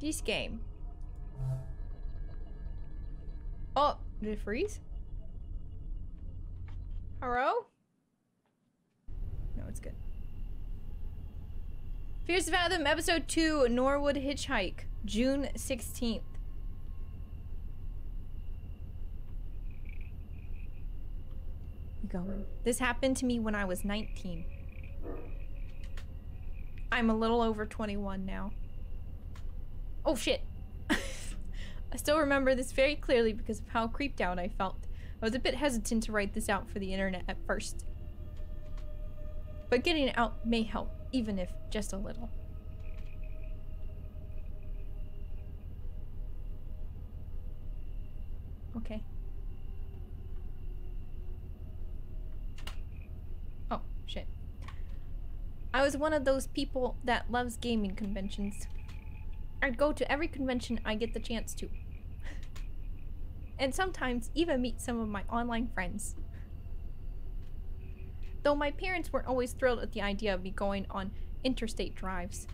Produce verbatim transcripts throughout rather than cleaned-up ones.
This game. Oh, did it freeze? Hello? No, it's good. Fears to Fathom, episode two, Norwood Hitchhike, June sixteenth. We going. This happened to me when I was nineteen. I'm a little over twenty-one now. Oh shit! I still remember this very clearly because of how creeped out I felt. I was a bit hesitant to write this out for the internet at first. But getting it out may help, even if just a little. Okay. Oh, shit. I was one of those people that loves gaming conventions. I'd go to every convention I get the chance to. And sometimes even meet some of my online friends. Though my parents weren't always thrilled at the idea of me going on interstate drives.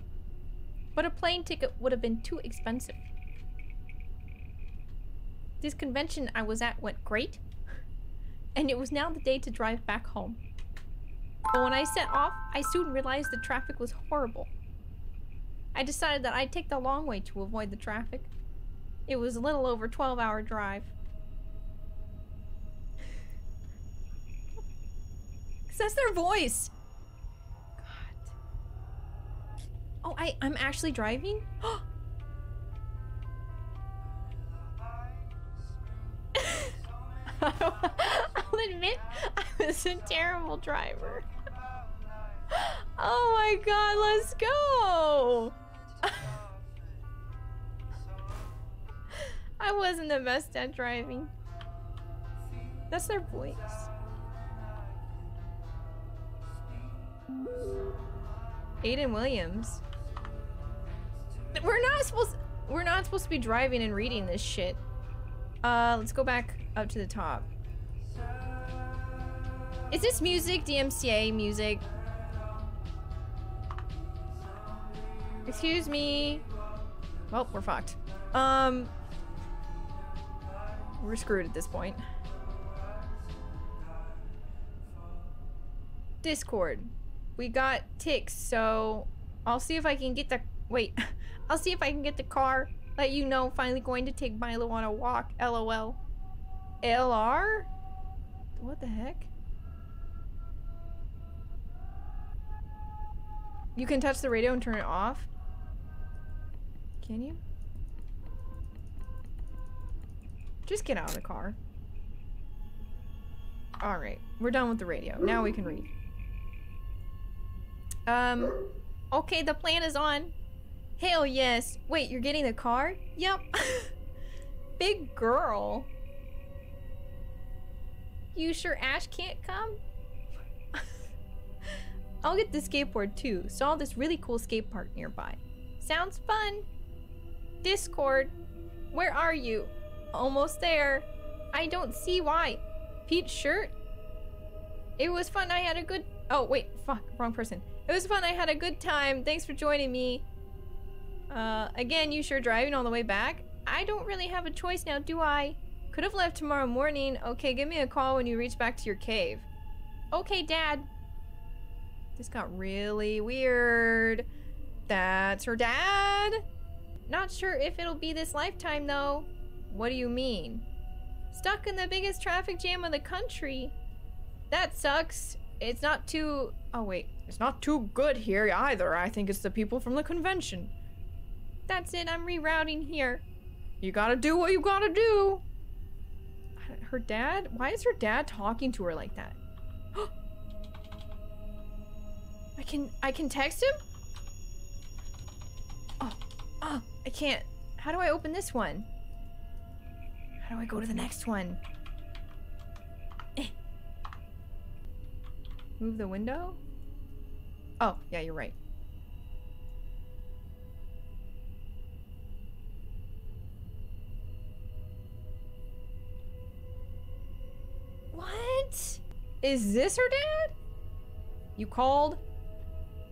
But a plane ticket would have been too expensive. This convention I was at went great, and it was now the day to drive back home. But when I set off, I soon realized the traffic was horrible. I decided that I'd take the long way to avoid the traffic. It was a little over a twelve hour drive. That's their voice. God. Oh, I, I'm actually driving? I'll admit, I was a terrible driver. Oh my god, let's go! I wasn't the best at driving. That's their voice. Aiden Williams. We're not supposed to, we're not supposed to be driving and reading this shit. Uh, let's go back up to the top. Is this music? D M C A music? Excuse me. Well, we're fucked. Um, we're screwed at this point. Discord. We got ticks, so I'll see if I can get the- wait. I'll see if I can get the car. Let you know, finally going to take Milo on a walk, lol. L R? What the heck? You can touch the radio and turn it off? Can you? Just get out of the car. Alright, we're done with the radio. Now we can read. Um, okay, the plan is on. Hell yes. Wait, you're getting the car? Yep. Big girl. You sure Ash can't come? I'll get the skateboard too. Saw this really cool skate park nearby. Sounds fun. Discord. Where are you? Almost there. I don't see why. Pete's shirt? It was fun. I had a good... Oh, wait. Fuck. Wrong person. It was fun, I had a good time, thanks for joining me. Uh, again, you sure driving all the way back? I don't really have a choice now, do I? Could have left tomorrow morning. Okay, give me a call when you reach back to your cave. Okay, Dad. This got really weird. That's her dad? Not sure if it'll be this lifetime, though. What do you mean? Stuck in the biggest traffic jam in the country. That sucks. It's not too... Oh, wait. It's not too good here either. I think it's the people from the convention. That's it. I'm rerouting here. You gotta do what you gotta do. Her dad? Why is her dad talking to her like that? I can- I can text him? Oh. Oh. I can't. How do I open this one? How do I go to the next one? Eh. Move the window? Oh, yeah, you're right. What? Is this her dad? You called?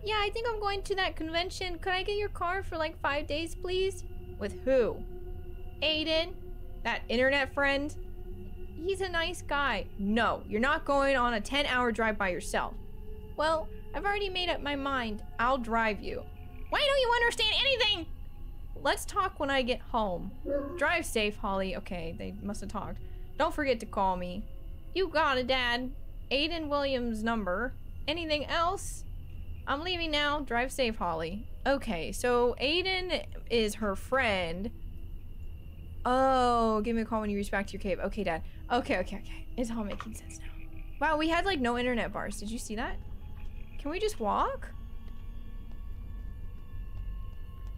Yeah, I think I'm going to that convention. Could I get your car for like five days, please? With who? Aiden? That internet friend? He's a nice guy. No, you're not going on a ten hour drive by yourself. Well, I've already made up my mind. I'll drive you. Why don't you understand anything? Let's talk when I get home. Drive safe, Holly. Okay, they must have talked. Don't forget to call me. You got it, Dad. Aiden Williams' number. Anything else? I'm leaving now. Drive safe, Holly. Okay, so Aiden is her friend. Oh, give me a call when you reach back to your cave. Okay, Dad. Okay, okay, okay. It's all making sense now. Wow, we had like no internet bars. Did you see that? Can we just walk?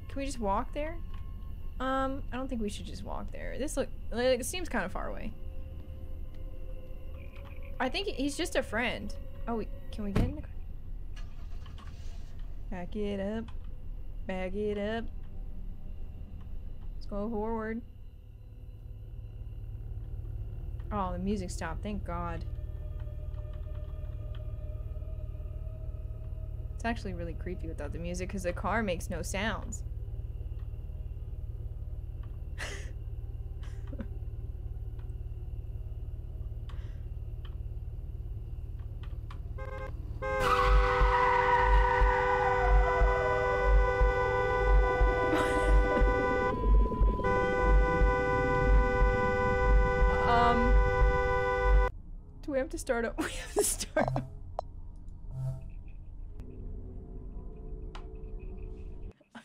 Can we just walk there? Um, I don't think we should just walk there. This look, like, it seems kind of far away. I think he's just a friend. Oh, we, can we get in the car? Back it up. Back it up. Let's go forward. Oh, the music stopped. Thank God. It's actually really creepy without the music because the car makes no sounds. um, do we have to start up? We have to start up.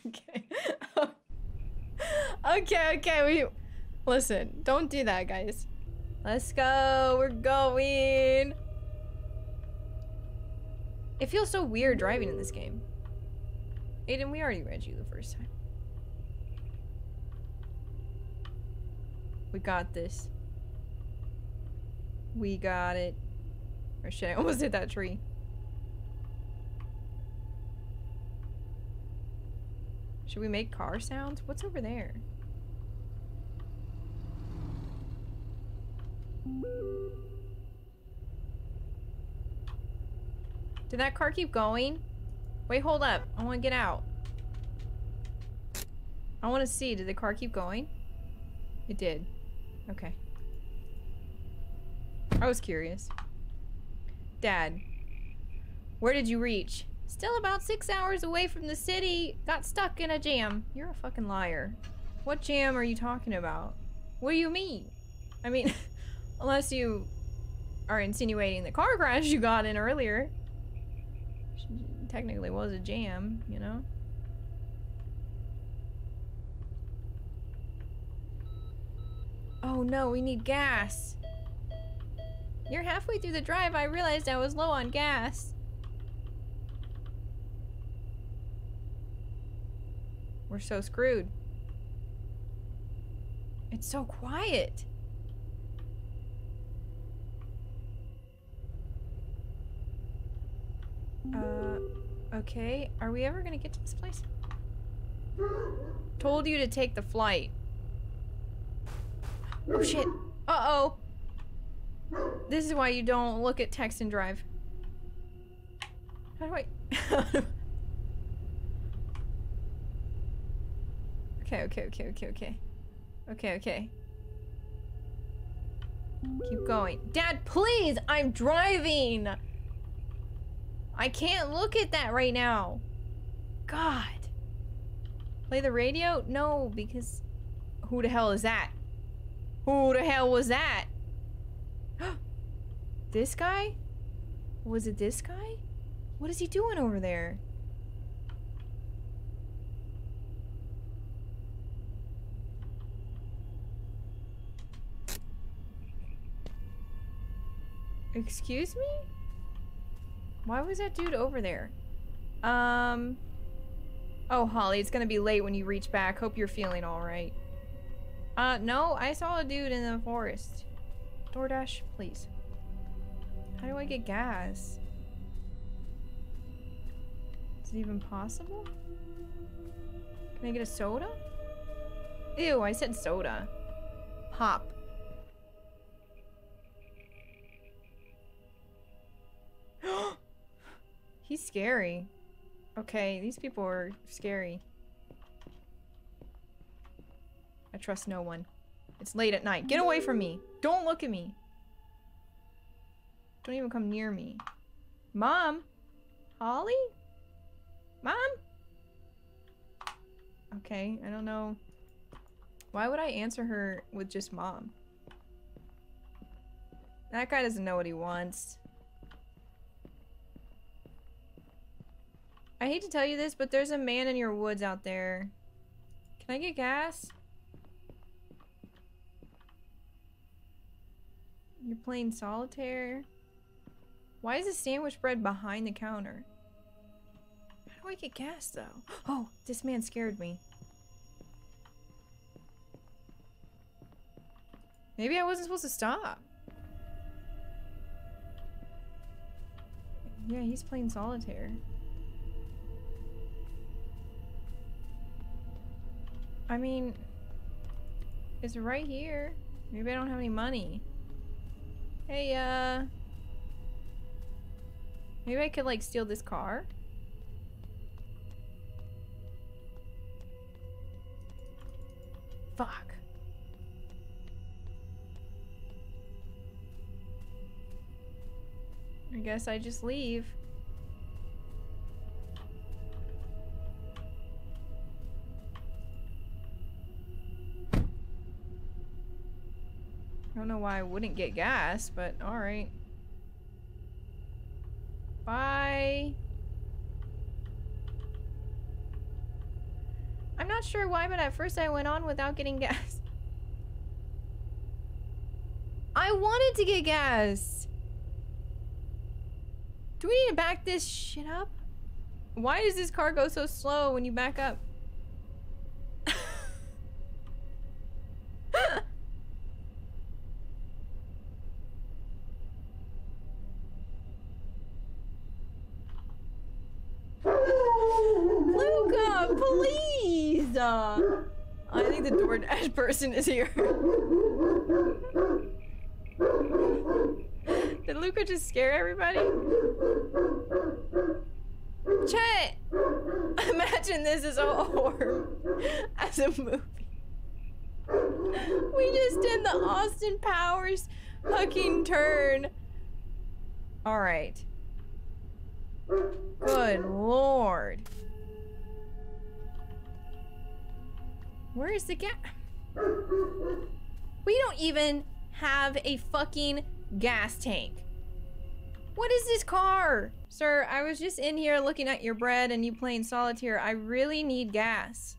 Okay. okay, okay, we... Listen, don't do that, guys. Let's go, we're going! It feels so weird driving in this game. Aiden, we already read you the first time. We got this. We got it. Or shit, I almost hit that tree. Should we make car sounds? What's over there? Did that car keep going? Wait, hold up. I want to get out. I want to see. Did the car keep going? It did. Okay. I was curious. Dad, where did you reach? Still about six hours away from the city. Got stuck in a jam. You're a fucking liar. What jam are you talking about? What do you mean? I mean, unless you are insinuating the car crash you got in earlier. It technically was a jam, you know? Oh no, we need gas. You're halfway through the drive. I realized I was low on gas. We're so screwed. It's so quiet. Uh, okay. Are we ever gonna get to this place? Told you to take the flight. Oh shit. Uh-oh. This is why you don't look at text and drive. How do I... Okay, okay, okay, okay, okay. Okay, okay. Keep going. Dad, please! I'm driving! I can't look at that right now. God. Play the radio? No, because... Who the hell is that? Who the hell was that? This guy? Was it this guy? What is he doing over there? Excuse me? Why was that dude over there? Um... Oh, Holly, it's gonna be late when you reach back. Hope you're feeling alright. Uh, no, I saw a dude in the forest. DoorDash, please. How do I get gas? Is it even possible? Can I get a soda? Ew, I said soda. Pop. He's scary. Okay, these people are scary. I trust no one. It's late at night. Get away from me! Don't look at me! Don't even come near me. Mom? Holly? Mom? Okay, I don't know. Why would I answer her with just mom? That guy doesn't know what he wants. I hate to tell you this, but there's a man in your woods out there. Can I get gas? You're playing solitaire. Why is the sandwich bread behind the counter? How do I get gas though? Oh, this man scared me. Maybe I wasn't supposed to stop. Yeah, he's playing solitaire. I mean, it's right here. Maybe I don't have any money. Hey, uh... maybe I could, like, steal this car? Fuck. I guess I just leave. I don't know why I wouldn't get gas, but alright. Bye! I'm not sure why, but at first I went on without getting gas. I wanted to get gas! Do we need to back this shit up? Why does this car go so slow when you back up? Person is here. Did Luca just scare everybody? Chet! Imagine this is a horror as a movie. We just did the Austin Powers fucking turn. Alright. Good lord. Where is the gas? We don't even have a fucking gas tank. What is this car? Sir, I was just in here looking at your bread and you playing solitaire. I really need gas.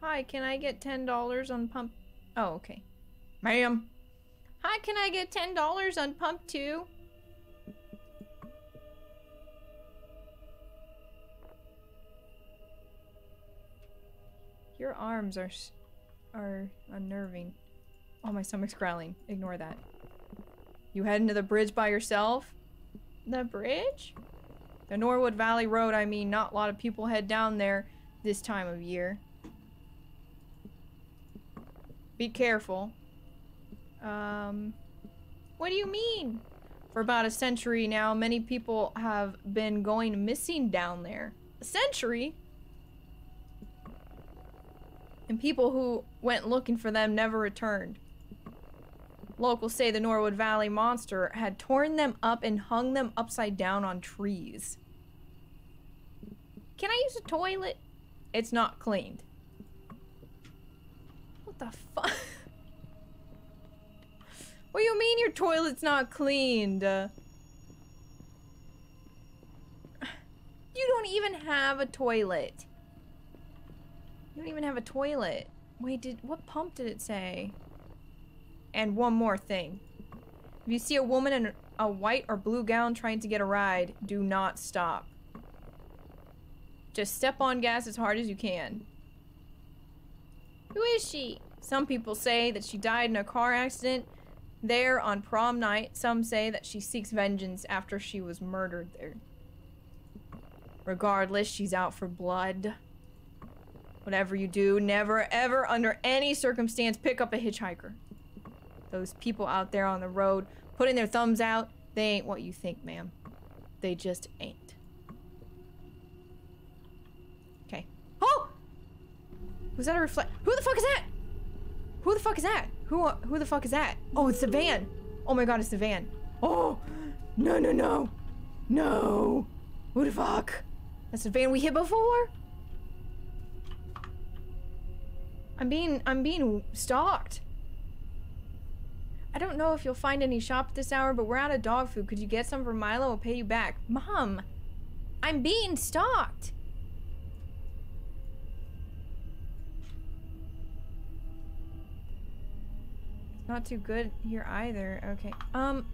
Hi, can I get ten dollars on pump? Oh, okay. Ma'am. Hi, can I get ten dollars on pump two? Your arms are are unnerving. Oh, my stomach's growling. Ignore that. You heading to the bridge by yourself? The bridge? The Norwood Valley Road, I mean. Not a lot of people head down there this time of year. Be careful. Um, what do you mean? For about a century now, many people have been going missing down there. A century? And people who went looking for them never returned. Locals say the Norwood Valley monster had torn them up and hung them upside down on trees. Can I use a toilet? It's not cleaned. What the fuck? What do you mean your toilet's not cleaned? Uh, you don't even have a toilet. You don't even have a toilet. Wait, did what pump did it say? And one more thing. If you see a woman in a white or blue gown trying to get a ride, do not stop. Just step on gas as hard as you can. Who is she? Some people say that she died in a car accident there on prom night. Some say that she seeks vengeance after she was murdered there. Regardless, she's out for blood. Whatever you do, never, ever, under any circumstance, pick up a hitchhiker. Those people out there on the road, putting their thumbs out, they ain't what you think, ma'am. They just ain't. Okay. Oh! Was that a reflect? Who the fuck is that? Who the fuck is that? Who who the fuck is that? Oh, it's the van. Oh my god, it's the van. Oh! No, no, no. No. Who the fuck? That's the van we hit before? I'm being, I'm being stalked. I don't know if you'll find any shop at this hour, but we're out of dog food. Could you get some for Milo? I'll pay you back. Mom, I'm being stalked. It's not too good here either. Okay. Um,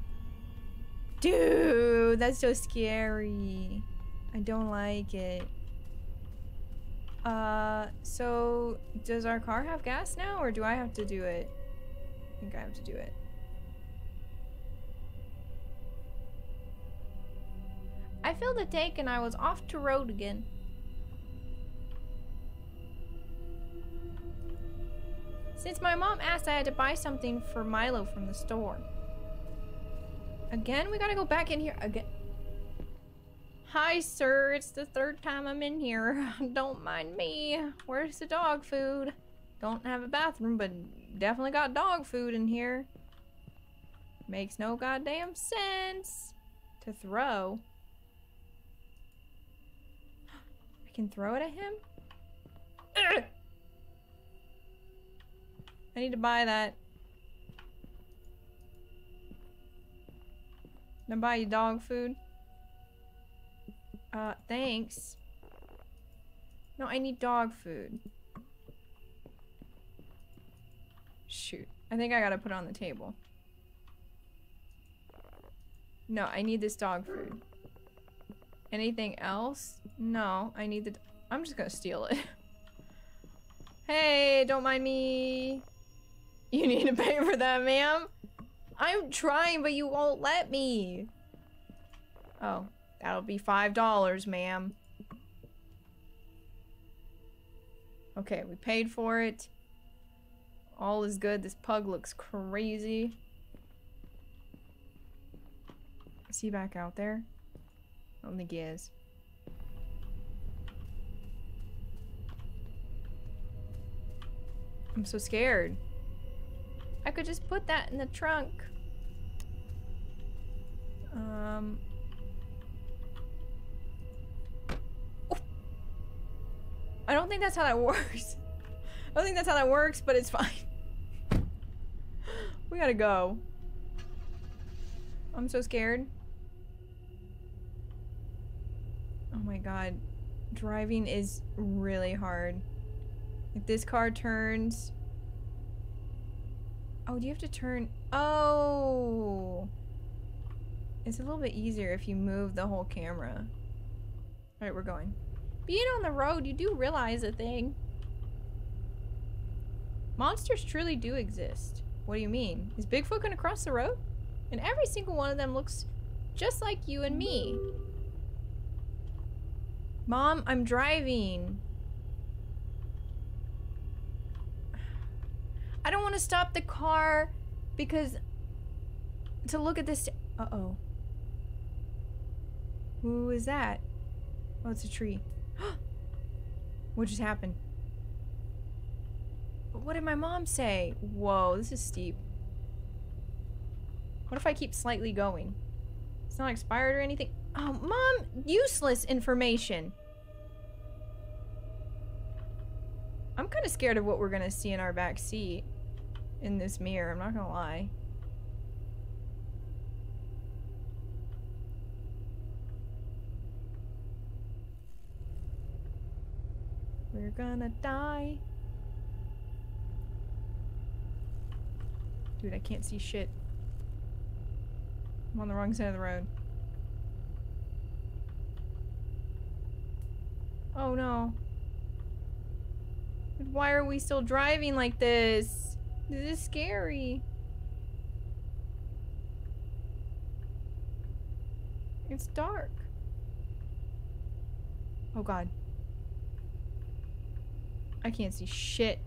dude, that's so scary. I don't like it. Uh, so does our car have gas now, or do I have to do it? I think I have to do it. I filled the tank and I was off to road again. Since my mom asked, I had to buy something for Milo from the store. Again, we gotta go back in here again. Hi, sir. It's the third time I'm in here. Don't mind me. Where's the dog food? Don't have a bathroom, but definitely got dog food in here. Makes no goddamn sense to throw. I can throw it at him? Ugh! I need to buy that. Can I buy you dog food? Uh, thanks. No, I need dog food. Shoot. I think I gotta put it on the table. No, I need this dog food. Anything else? No, I need the... D I'm just gonna steal it. Hey, don't mind me. You need to pay for that, ma'am. I'm trying, but you won't let me. Oh. That'll be five dollars, ma'am. Okay, we paid for it. All is good. This pug looks crazy. Is he back out there? I don't think he is. I'm so scared. I could just put that in the trunk. Um... I don't think that's how that works. I don't think that's how that works, but it's fine. We gotta go. I'm so scared. Oh my god. Driving is really hard. If this car turns... Oh, do you have to turn... Oh! It's a little bit easier if you move the whole camera. Alright, we're going. Being on the road, you do realize a thing. Monsters truly do exist. What do you mean? Is Bigfoot gonna cross the road? And every single one of them looks just like you and me. Mom, I'm driving. I don't want to stop the car because to look at this. Uh-oh. Who is that? Oh, it's a tree. What just happened? What did my mom say? Whoa, this is steep. What if I keep slightly going? It's not expired or anything. Oh, Mom! Useless information! I'm kind of scared of what we're gonna see in our back seat. In this mirror, I'm not gonna lie. We're gonna die. Dude, I can't see shit. I'm on the wrong side of the road. Oh no. Why are we still driving like this? This is scary. It's dark. Oh god. I can't see shit.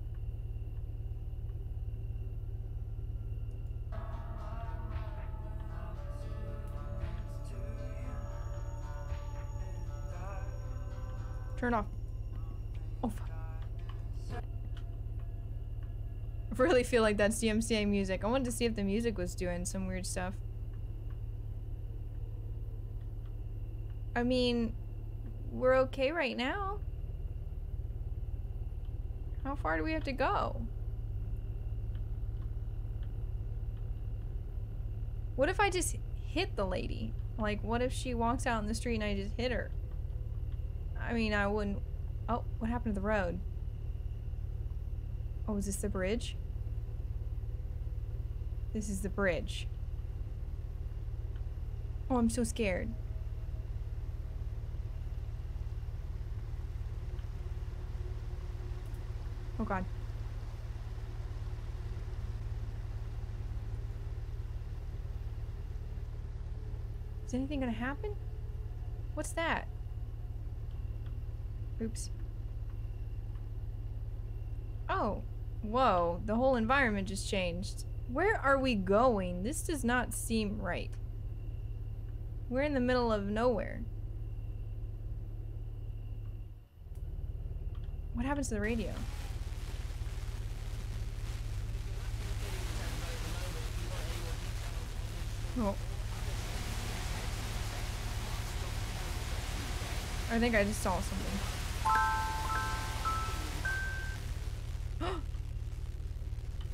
Turn off. Oh, fuck. I really feel like that's D M C A music. I wanted to see if the music was doing some weird stuff. I mean, we're okay right now. How far do we have to go? What if I just hit the lady? Like, what if she walks out in the street and I just hit her? I mean, I wouldn't... Oh, what happened to the road? Oh, is this the bridge? This is the bridge. Oh, I'm so scared. Oh, God. Is anything gonna happen? What's that? Oops. Oh, whoa, the whole environment just changed. Where are we going? This does not seem right. We're in the middle of nowhere. What happens to the radio? Oh. I think I just saw something.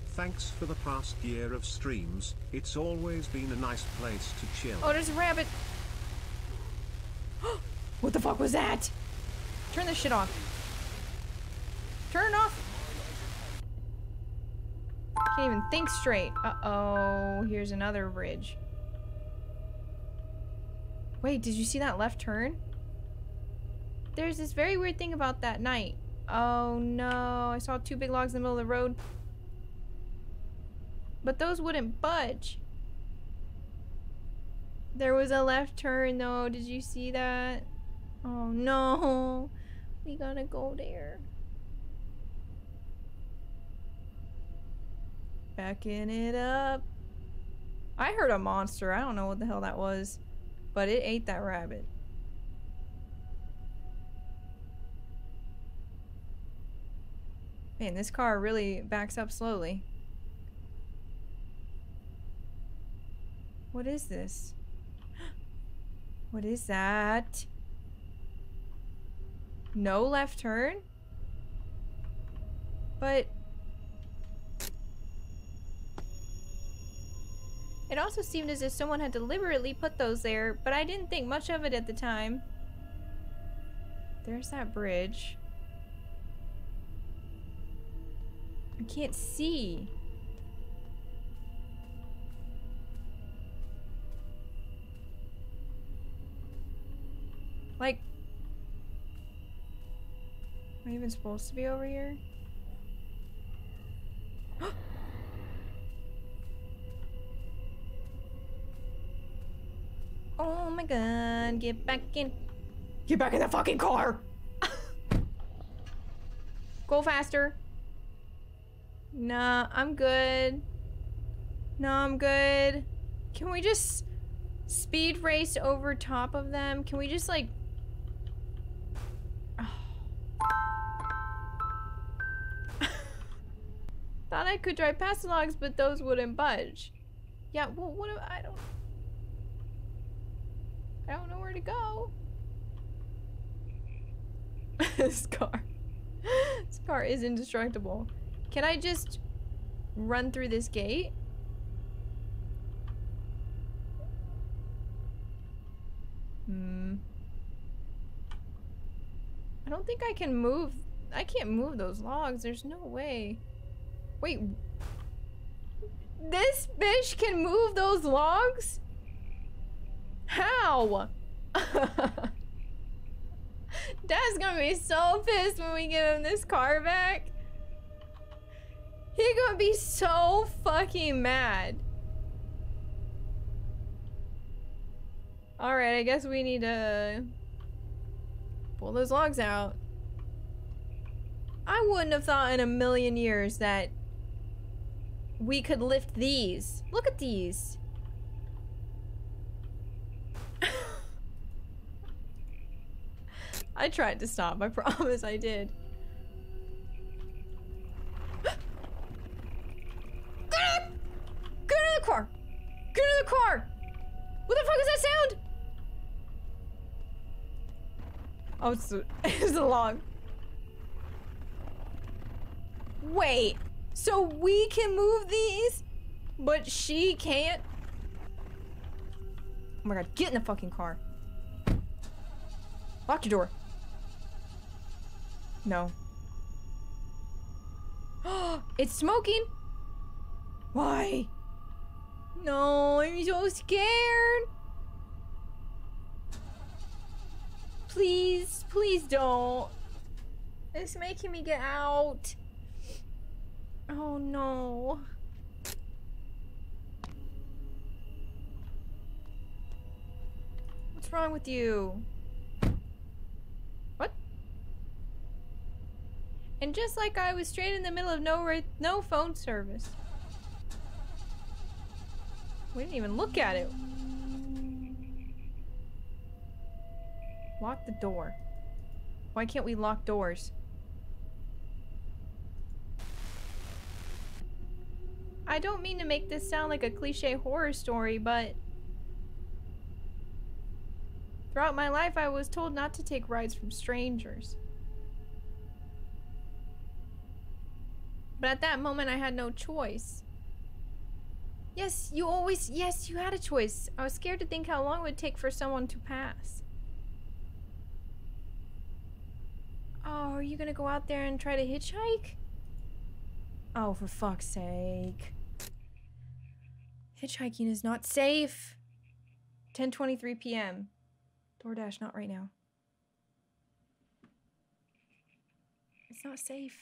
Thanks for the past year of streams. It's always been a nice place to chill. Oh, there's a rabbit. What the fuck was that? Turn this shit off. Turn it off. Can't even think straight. Uh-oh, here's another bridge. Wait, did you see that left turn? There's this very weird thing about that night. Oh no, I saw two big logs in the middle of the road. But those wouldn't budge. There was a left turn though, did you see that? Oh no, we gotta go there. Backing it up. I heard a monster, I don't know what the hell that was, but it ate that rabbit. Man, this car really backs up slowly. What is this? What is that? No left turn? But... It also seemed as if someone had deliberately put those there, but I didn't think much of it at the time. There's that bridge. I can't see. Like, am I even supposed to be over here? Oh my God, get back in. Get back in the fucking car. Go faster. Nah, I'm good. Nah, I'm good. Can we just speed race over top of them? Can we just like... Oh. Thought I could drive past the logs, but those wouldn't budge. Yeah, well, what do I don't... I don't know where to go. This car. This car is indestructible. Can I just run through this gate? Hmm. I don't think I can move. I can't move those logs. There's no way. Wait. This bitch can move those logs? How? Dad's gonna be so pissed when we give him this car back. He's gonna be so fucking mad. Alright, I guess we need to pull those logs out. I wouldn't have thought in a million years that we could lift these. Look at these. I I tried to stop. I promise I did. Get out of the, get out of the car! Get out of the car! What the fuck is that sound? Oh, it's the, it's the log. Wait, so we can move these, but she can't? Oh my god, get in the fucking car. Lock your door. No. It's smoking! Why? No, I'm so scared! Please, please don't. It's making me get out. Oh no. What's wrong with you? What? And just like I was straight in the middle of no no phone service. We didn't even look at it. Lock the door. Why can't we lock doors? I don't mean to make this sound like a cliche horror story, but throughout my life I was told not to take rides from strangers. But at that moment I had no choice. Yes, you always- yes, you had a choice. I was scared to think how long it would take for someone to pass. Oh, are you gonna go out there and try to hitchhike? Oh, for fuck's sake. Hitchhiking is not safe. ten twenty-three p m DoorDash, not right now. It's not safe.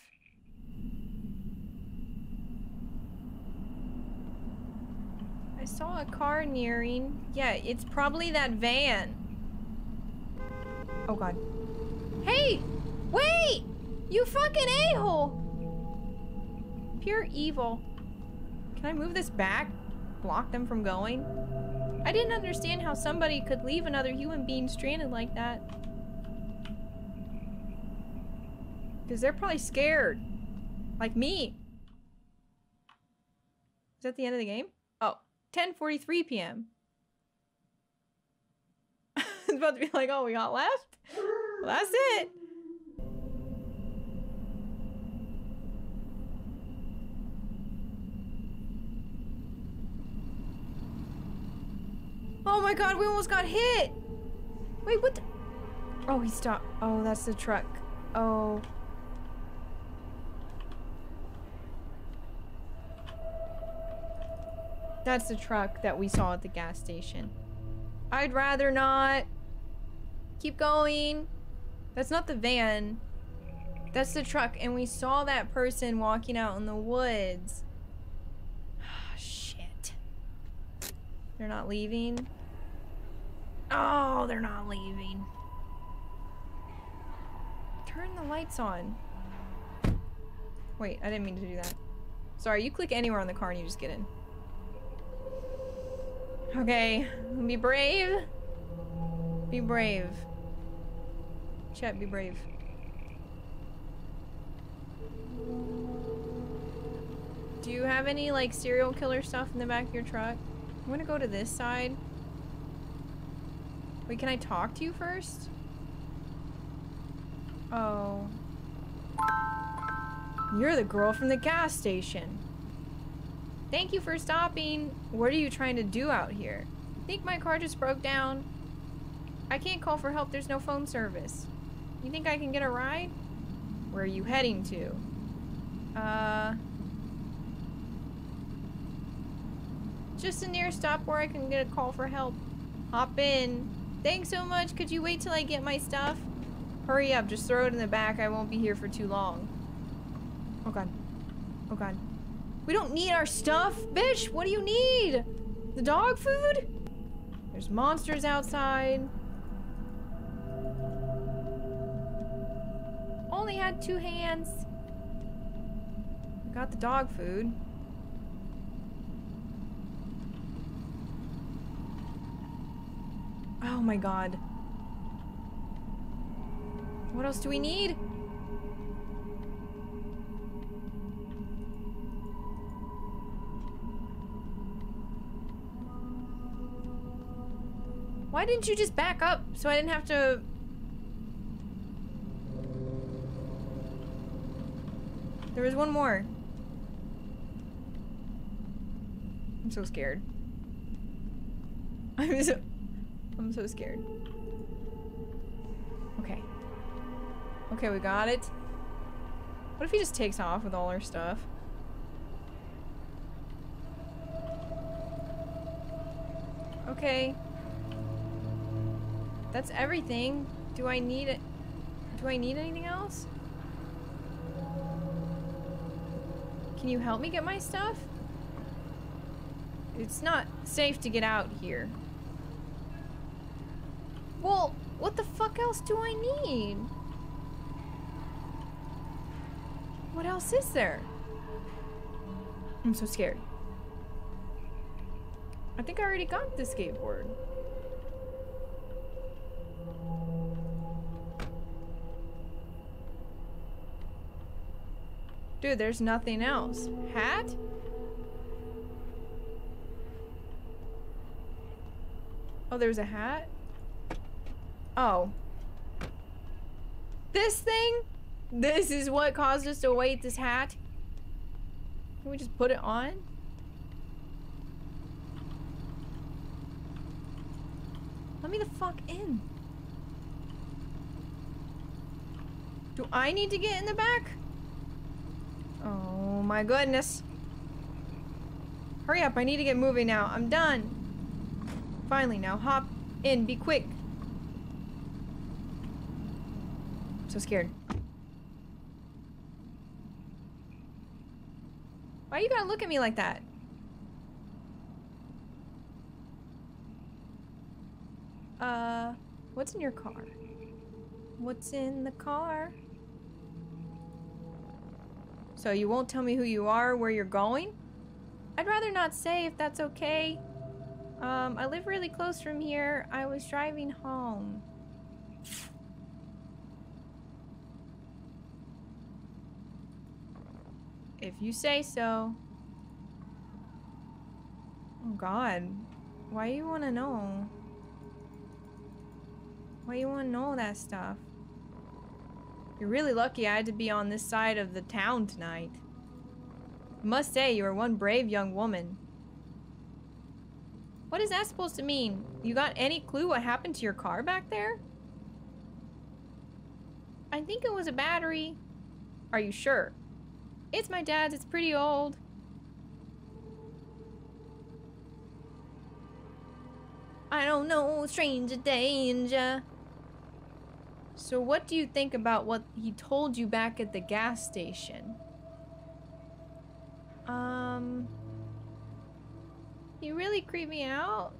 I saw a car nearing. Yeah, it's probably that van. Oh god. Hey! Wait! You fucking a-hole! Pure evil. Can I move this back? Block them from going? I didn't understand how somebody could leave another human being stranded like that. Because they're probably scared. Like me. Is that the end of the game? Oh. ten forty-three p m It's about to be like, oh, we got left? Well, that's it. Oh my god, we almost got hit! Wait, what the- Oh, he stopped. Oh, that's the truck. Oh. That's the truck that we saw at the gas station. I'd rather not. Keep going. That's not the van. That's the truck, and we saw that person walking out in the woods. They're not leaving. Oh, they're not leaving. Turn the lights on. Wait, I didn't mean to do that. Sorry, you click anywhere on the car and you just get in. Okay, be brave. Be brave. Chat, be brave. Do you have any, like, serial killer stuff in the back of your truck? I'm gonna go to this side. Wait, can I talk to you first? Oh. You're the girl from the gas station. Thank you for stopping. What are you trying to do out here? I think my car just broke down. I can't call for help. There's no phone service. You think I can get a ride? Where are you heading to? Uh... Just a near stop where I can get a call for help. Hop in. Thanks so much. Could you wait till I get my stuff? Hurry up. Just throw it in the back. I won't be here for too long. Oh god. Oh god. We don't need our stuff, bitch. What do you need? The dog food? There's monsters outside. Only had two hands. Got the dog food. Oh my god. What else do we need? Why didn't you just back up so I didn't have to... There was one more. I'm so scared. I'm so... I'm so scared. Okay. Okay, we got it. What if he just takes off with all our stuff? Okay. That's everything. Do I need it? Do I need anything else? Can you help me get my stuff? It's not safe to get out here. Well, what the fuck else do I need? What else is there? I'm so scared. I think I already got the skateboard. Dude, there's nothing else. Hat? Oh, there's a hat? Oh. This thing? This is what caused us to wait, this hat? Can we just put it on? Let me the fuck in. Do I need to get in the back? Oh my goodness. Hurry up, I need to get moving now. I'm done. Finally now, hop in, be quick. I'm so scared. Why you gotta look at me like that? Uh, what's in your car? What's in the car? So you won't tell me who you are or where you're going? I'd rather not say if that's okay. Um, I live really close from here. I was driving home. If you say so. Oh God. Why you wanna know? Why you wanna know that stuff? You're really lucky I had to be on this side of the town tonight. I must say, you are one brave young woman. What is that supposed to mean? You got any clue what happened to your car back there? I think it was a battery. Are you sure? It's my dad's, it's pretty old. I don't know, stranger danger. So what do you think about what he told you back at the gas station? Um... You really creep me out?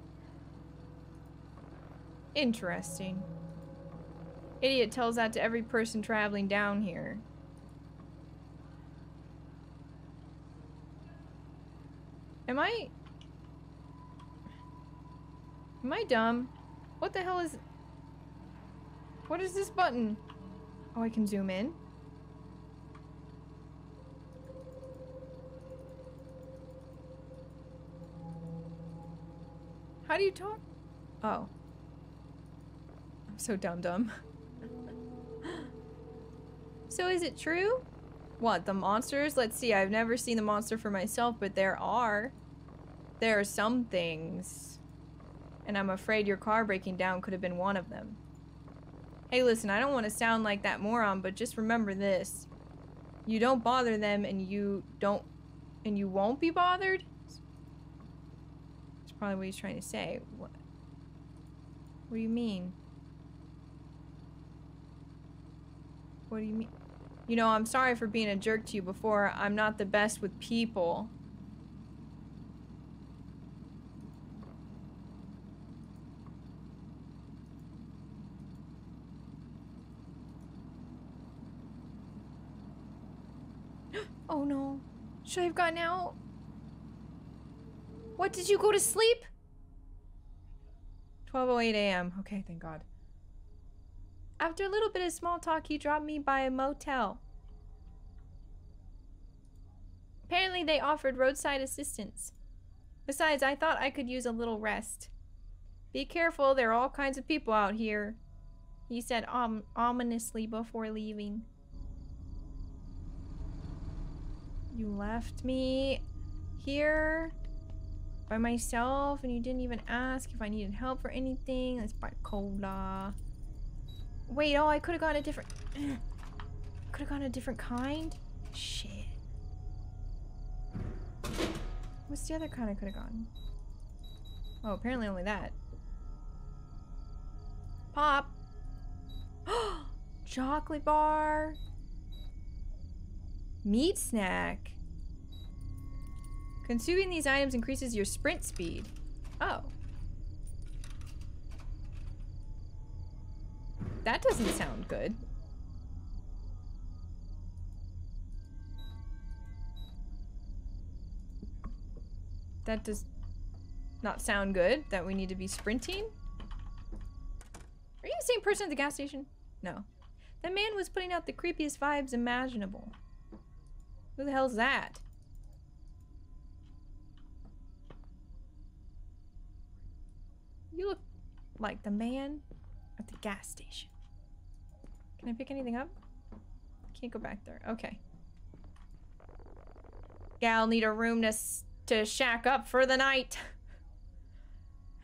Interesting. Idiot tells that to every person traveling down here. Am I... Am I dumb? What the hell is... What is this button? Oh, I can zoom in. How do you talk? Oh. I'm so dumb dumb. So is it true? What, the monsters? Let's see, I've never seen the monster for myself, but there are. There are some things. And I'm afraid your car breaking down could have been one of them. Hey, listen, I don't want to sound like that moron, but just remember this. You don't bother them and you don't... And you won't be bothered? That's probably what he's trying to say. What, what do you mean? What do you mean? You know, I'm sorry for being a jerk to you before. I'm not the best with people. Oh no. Should I have gotten out? What, did you go to sleep? twelve oh eight a m Okay, thank God. After a little bit of small talk, he dropped me by a motel. Apparently they offered roadside assistance. Besides, I thought I could use a little rest. Be careful, there are all kinds of people out here, he said om ominously before leaving. You left me here by myself and you didn't even ask if I needed help or anything. Let's buy cola. Wait, oh, I could have gotten a different... could have gotten a different kind? Shit. What's the other kind I could have gotten? Oh, apparently only that. Pop! Chocolate bar! Meat snack! Consuming these items increases your sprint speed. Oh. That doesn't sound good. That does not sound good, that we need to be sprinting. Are you the same person at the gas station? No. That man was putting out the creepiest vibes imaginable. Who the hell's that? You look like the man at the gas station. Can I pick anything up? Can't go back there. Okay. Gal need a room to... to shack up for the night.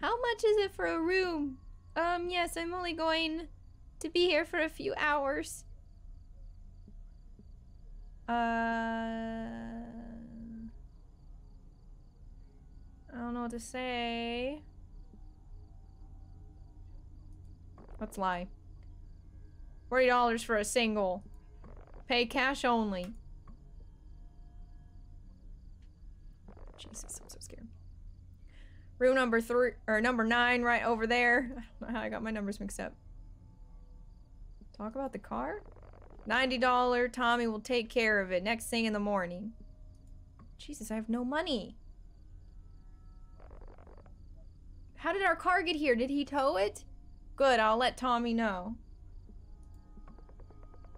How much is it for a room? Um, yes, I'm only going to be here for a few hours. Uh, I don't know what to say. Let's lie. forty dollars for a single. Pay cash only. Jesus, I'm so scared. Room number three, or number nine right over there. I don't know how I got my numbers mixed up. Talk about the car? ninety dollars, Tommy will take care of it next thing in the morning. Jesus, I have no money. How did our car get here? Did he tow it? Good, I'll let Tommy know.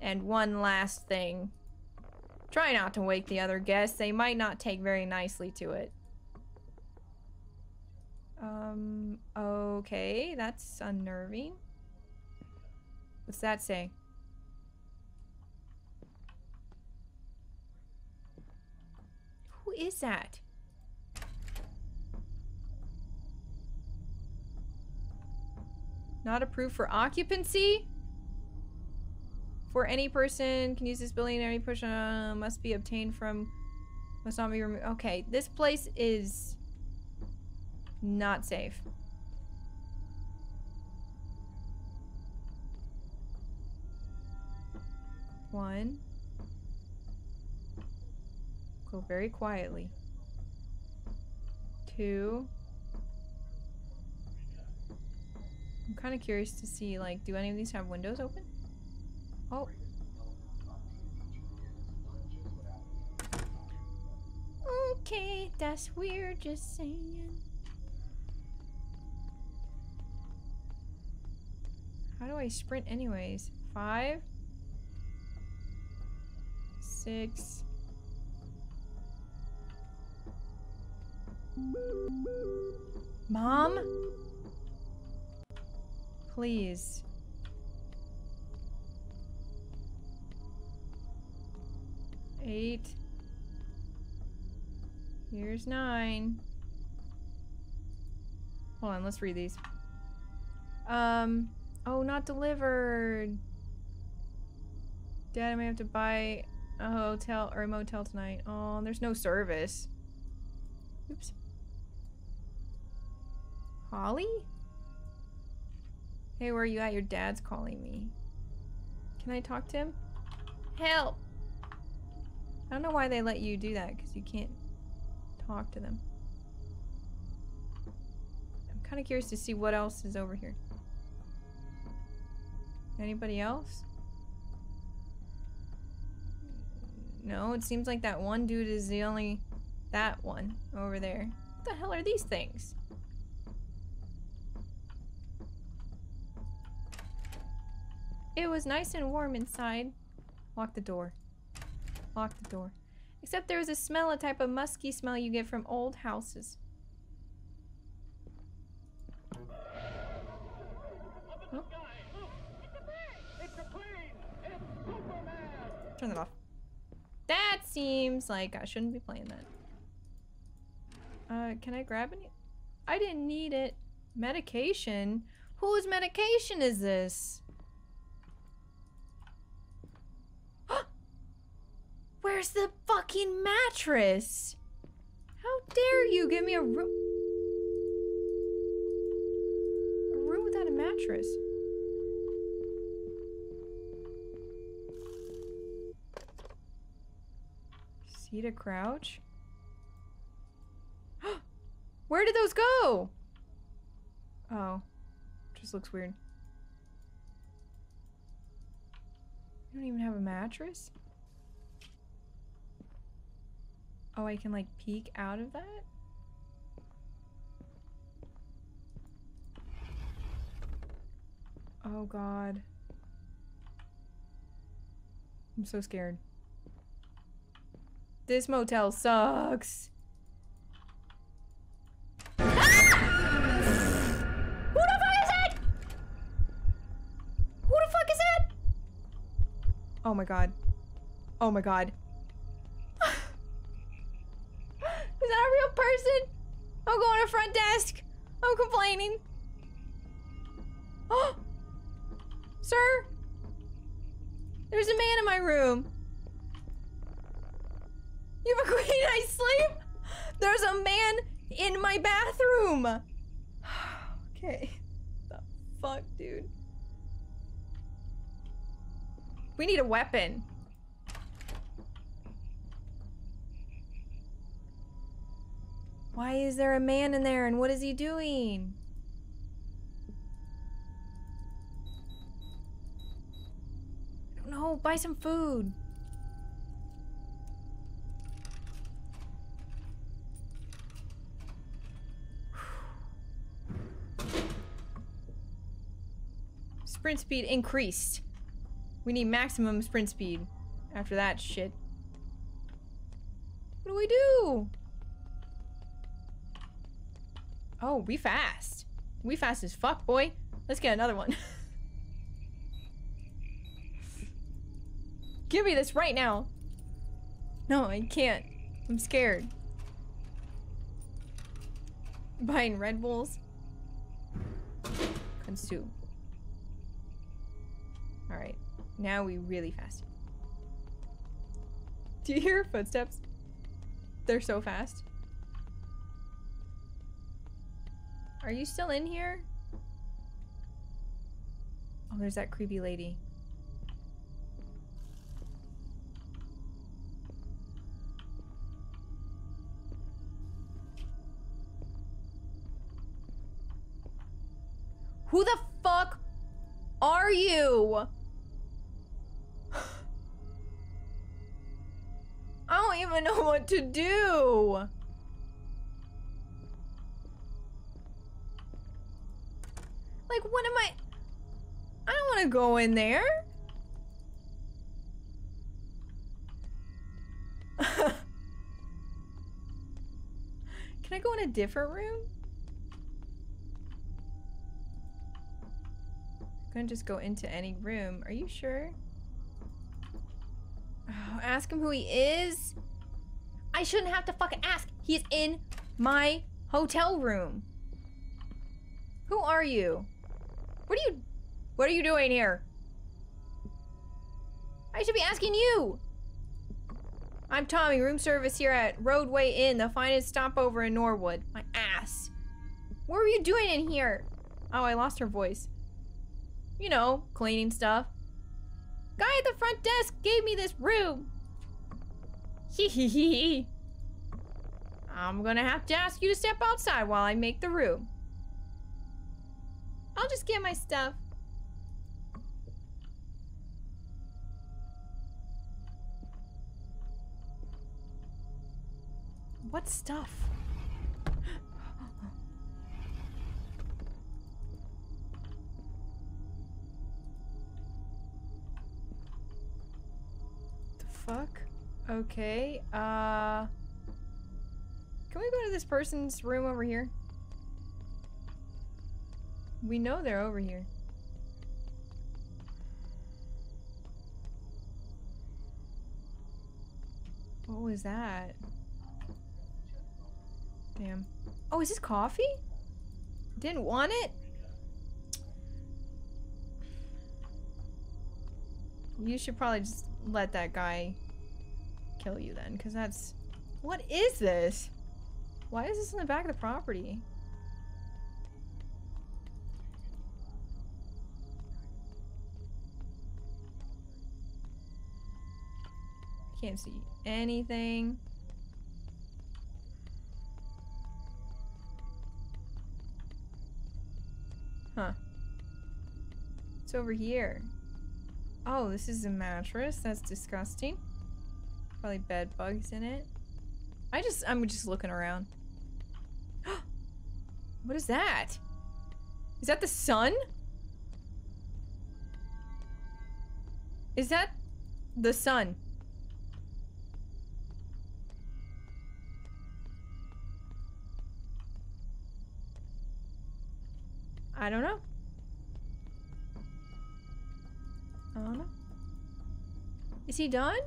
And one last thing. Try not to wake the other guests. They might not take very nicely to it. Um, okay. That's unnerving. What's that say? Who is that? Not approved for occupancy? For any person can use this building, any person uh, must be obtained from, must not be removed. Okay, this place is not safe. One. Go very quietly. Two. I'm kind of curious to see, like, do any of these have windows open? Oh. Okay, that's weird, just saying. How do I sprint anyways? Five. Six. Mom? Please. Eight. Here's nine. Hold on, let's read these. Um, oh, not delivered. Dad, I may have to buy a hotel or a motel tonight. Oh, there's no service. Oops. Holly? Hey, where are you at? Your dad's calling me. Can I talk to him? Help! I don't know why they let you do that, because you can't talk to them. I'm kind of curious to see what else is over here. Anybody else? No, it seems like that one dude is the only... that one over there. What the hell are these things? It was nice and warm inside. Lock the door. Lock the door. Except there was a smell, a type of musky smell you get from old houses. Oh. Turn that off. That seems like I shouldn't be playing that. Uh, can I grab any? I didn't need it. Medication? Whose medication is this? Where's the fucking mattress? How dare you give me a room? A room without a mattress. See to crouch? Where did those go? Oh, just looks weird. You don't even have a mattress? Oh, I can like peek out of that? Oh god. I'm so scared. This motel sucks. Oh my god. Oh my god. Is that a real person? I'm going to front desk. I'm complaining. Oh! Sir? There's a man in my room. You have a queen I sleep? There's a man in my bathroom. Okay. The fuck, dude? We need a weapon. Why is there a man in there and what is he doing? I don't know, buy some food. Sprint speed increased. We need maximum sprint speed after that shit. What do we do? Oh, we fast. We fast as fuck, boy. Let's get another one. Give me this right now. No, I can't. I'm scared. Buying Red Bulls. Consume. All right. Now we really fast. Do you hear footsteps? They're so fast. Are you still in here? Oh, there's that creepy lady. Who the fuck are you? I don't even know what to do. Like, what am I? I don't want to go in there. Can I go in a different room? I'm gonna just go into any room. Are you sure? Oh, ask him who he is. I shouldn't have to fucking ask. He's in my hotel room. Who are you? What are you What are you doing here? I should be asking you. I'm Tommy, room service here at Roadway Inn, the finest stopover in Norwood. My ass. What were you doing in here? Oh, I lost her voice. You know, cleaning stuff. Guy at the front desk gave me this room. Hee hee hee. I'm gonna have to ask you to step outside while I make the room. I'll just get my stuff. What stuff? fuck? Okay, uh... can we go to this person's room over here? We know they're over here. What was that? Damn. Oh, is this coffee? Didn't want it? You should probably just let that guy kill you then, because that's... What is this? Why is this in the back of the property? Can't see anything. Huh. It's over here. Oh, this is a mattress. That's disgusting. Probably bed bugs in it. I just- I'm just looking around. What is that? Is that the sun? Is that the sun? I don't know. I don't know. Is he done? I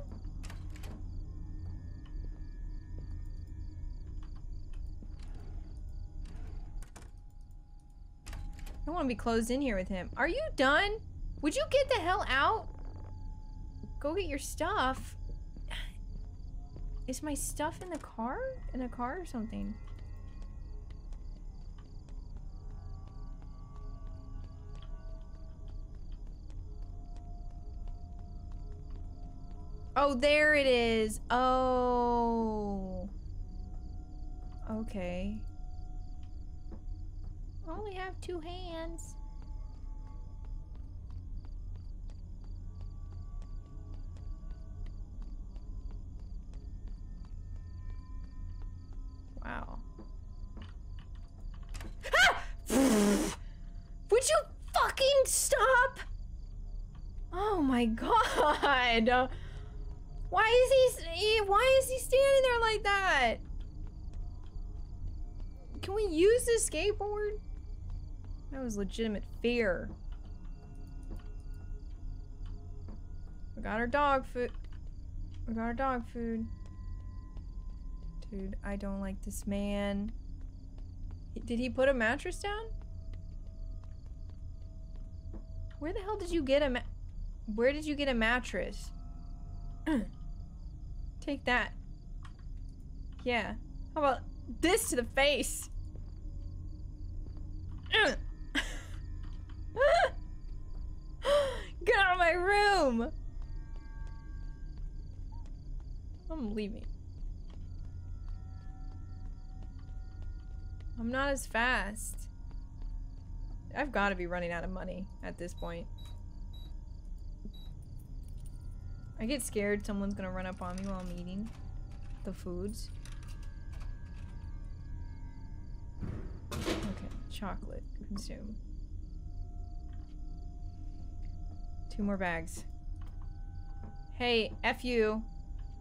don't want to be closed in here with him. Are you done? Would you get the hell out? Go get your stuff. Is my stuff in the car? In a car or something? Oh, there it is. Oh. Okay. I only have two hands. Wow. Ah! Would you fucking stop? Oh my god. Why is he, why is he standing there like that? Can we use this skateboard? That was legitimate fear. We got our dog food. We got our dog food. Dude, I don't like this man. Did he put a mattress down? Where the hell did you get a ma- Where did you get a mattress? Take that. Yeah. How about this to the face? Get out of my room! I'm leaving. I'm not as fast. I've got to be running out of money at this point. I get scared someone's gonna run up on me while I'm eating the foods. Okay, chocolate. Consume. Two more bags. Hey, F you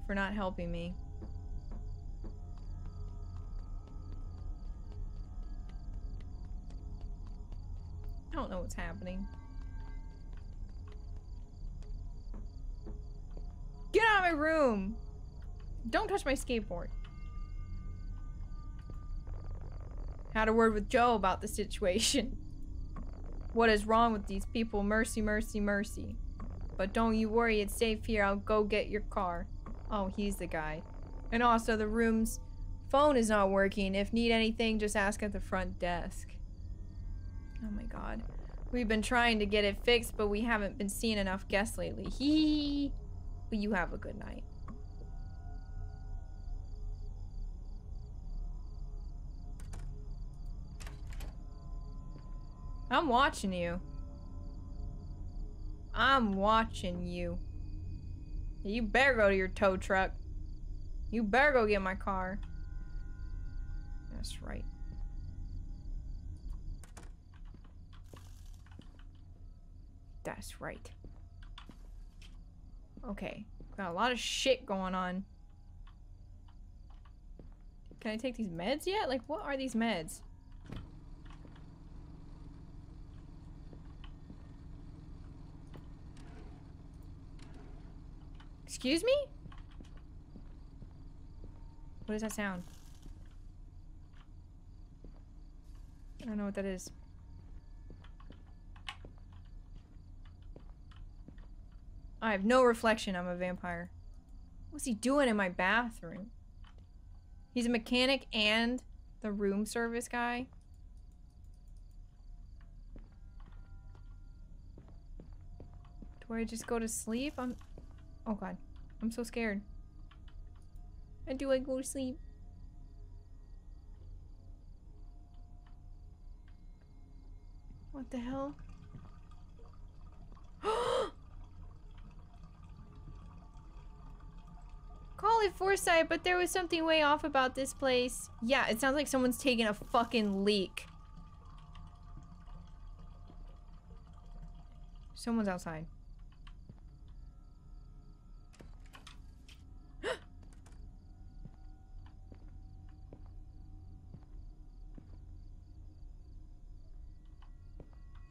for not helping me. I don't know what's happening. Get out of my room! Don't touch my skateboard. Had a word with Joe about the situation. What is wrong with these people? Mercy, mercy, mercy. But don't you worry, it's safe here. I'll go get your car. Oh, he's the guy. And also, the room's phone is not working. If need anything, just ask at the front desk. Oh my god. We've been trying to get it fixed, but we haven't been seeing enough guests lately. Hee. Well, you have a good night. I'm watching you. I'm watching you. You better go to your tow truck. You better go get my car. That's right. That's right. Okay. Got a lot of shit going on. Can I take these meds yet? Like, what are these meds? Excuse me? What does that sound? I don't know what that is. I have no reflection. I'm a vampire. What's he doing in my bathroom? He's a mechanic and the room service guy. Do I just go to sleep? I'm... Oh god. I'm so scared. And do I go to sleep? What the hell? Call it foresight, but there was something way off about this place. Yeah, it sounds like someone's taking a fucking leak. Someone's outside.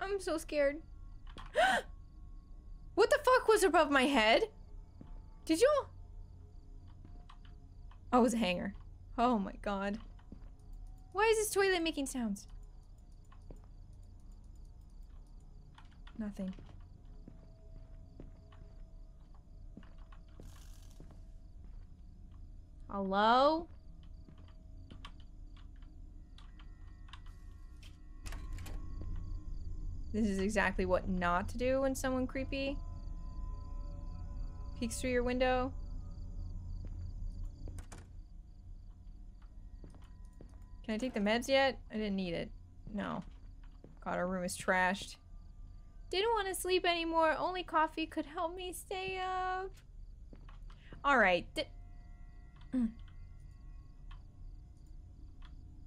I'm so scared. What the fuck was above my head? Did you? Oh, it was a hanger. Oh my god. Why is this toilet making sounds? Nothing. Hello? This is exactly what not to do when someone creepy peeks through your window. Can I take the meds yet? I didn't need it. No. God, our room is trashed. Didn't want to sleep anymore. Only coffee could help me stay up. Alright. Mm.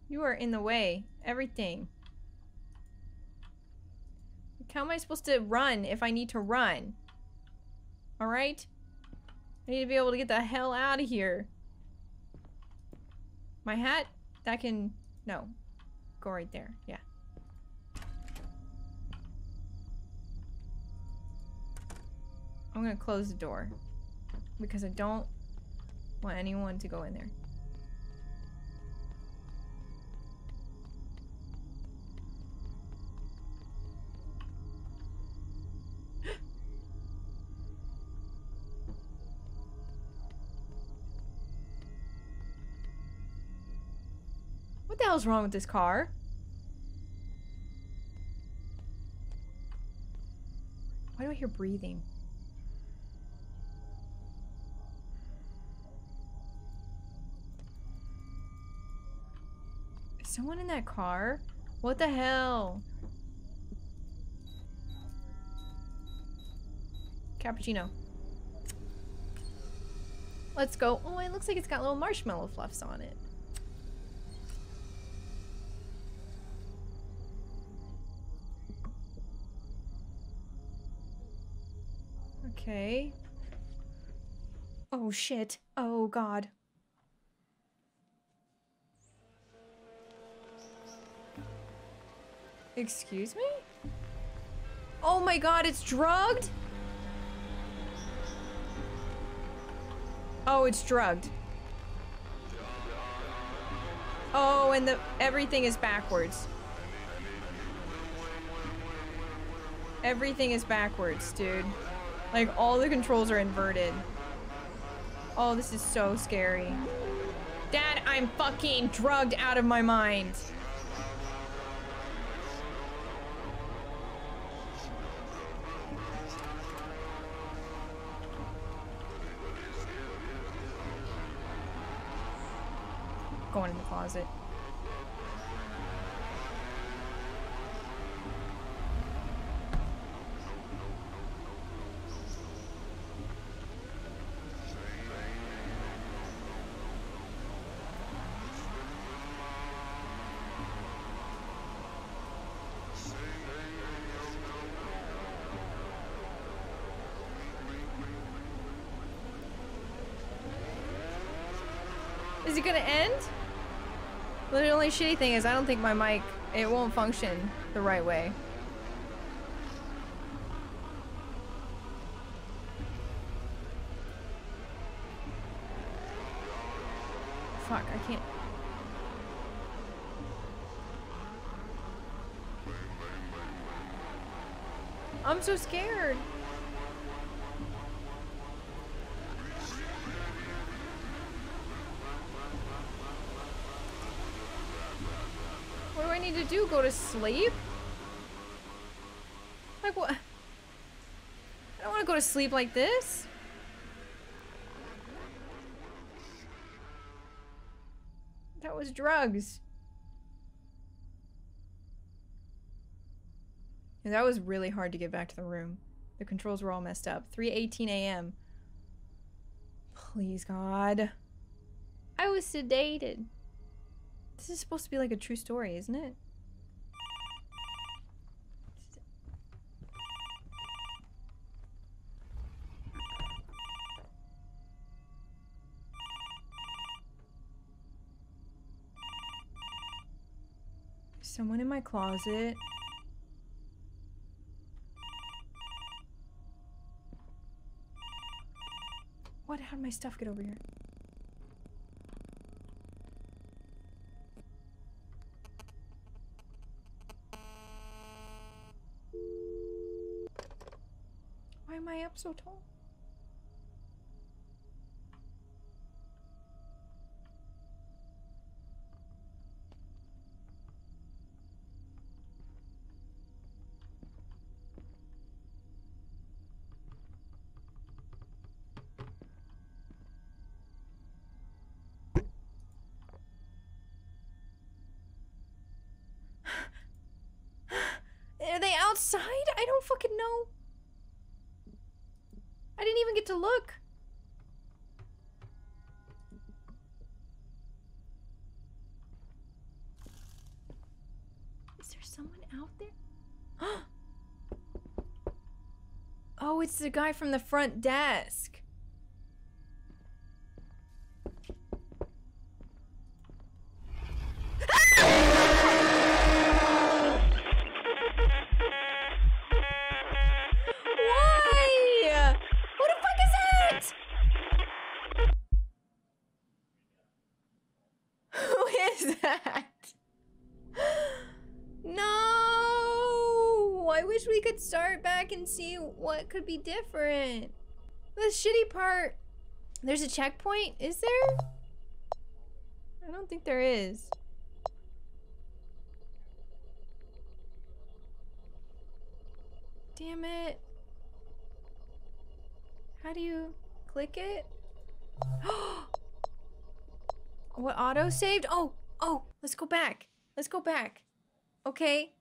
You are in the way. Everything. How am I supposed to run if I need to run? Alright? I need to be able to get the hell out of here. My hat? That can... No. Go right there. Yeah. I'm gonna close the door. Because I don't want anyone to go in there. What the hell's wrong with this car? Why do I hear breathing? Is someone in that car? What the hell? Cappuccino. Let's go. Oh, it looks like it's got little marshmallow fluffs on it. Okay. Oh shit. Oh god. Excuse me? Oh my god, it's drugged? Oh, it's drugged. Oh, and the everything is backwards. Everything is backwards, dude. Like, all the controls are inverted. Oh, this is so scary. Dad, I'm fucking drugged out of my mind. Going in the closet. Is it gonna end? The only shitty thing is I don't think my mic, it won't function the right way. Fuck, I can't. I'm so scared. What do I need to do? Go to sleep? Like what? I don't want to go to sleep like this. That was drugs. And that was really hard to get back to the room. The controls were all messed up. three eighteen a m Please, God. I was sedated. This is supposed to be like a true story, isn't it? Someone in my closet. What? How did my stuff get over here? Why am I up so tall? Outside? I don't fucking know. I didn't even get to look. Is there someone out there? Oh, it's the guy from the front desk. Start back and see what could be different. The shitty part, there's a checkpoint, is there? I don't think there is. Damn it. How do you click it? What, auto saved? Oh, oh, let's go back. Let's go back. Okay,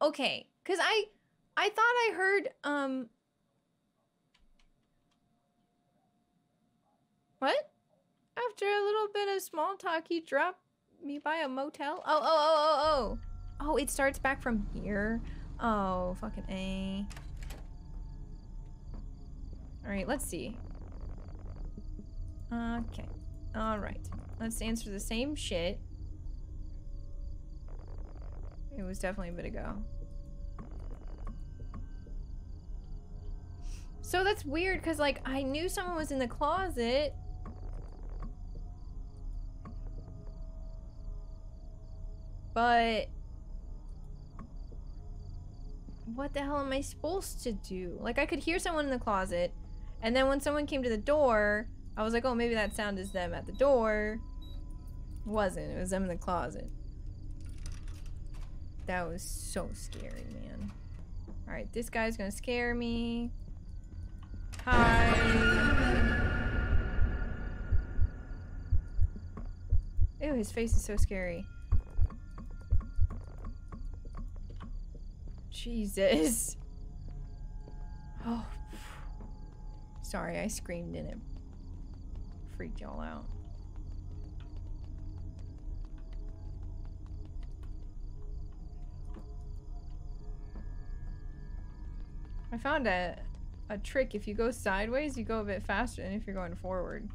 okay, cause I, I thought I heard, um... What? After a little bit of small talk, you dropped me by a motel? Oh, oh, oh, oh, oh! Oh, it starts back from here? Oh, fucking A. Alright, let's see. Okay. Alright. Let's answer the same shit. It was definitely a bit ago. So that's weird, because, like, I knew someone was in the closet. But... what the hell am I supposed to do? Like, I could hear someone in the closet, and then when someone came to the door, I was like, oh, maybe that sound is them at the door. It wasn't. It was them in the closet. That was so scary, man. Alright, this guy's gonna scare me. Hi. Ew, his face is so scary. Jesus. Oh. Sorry, I screamed and it freaked y'all out. I found a a trick. If you go sideways, you go a bit faster than if you're going forward.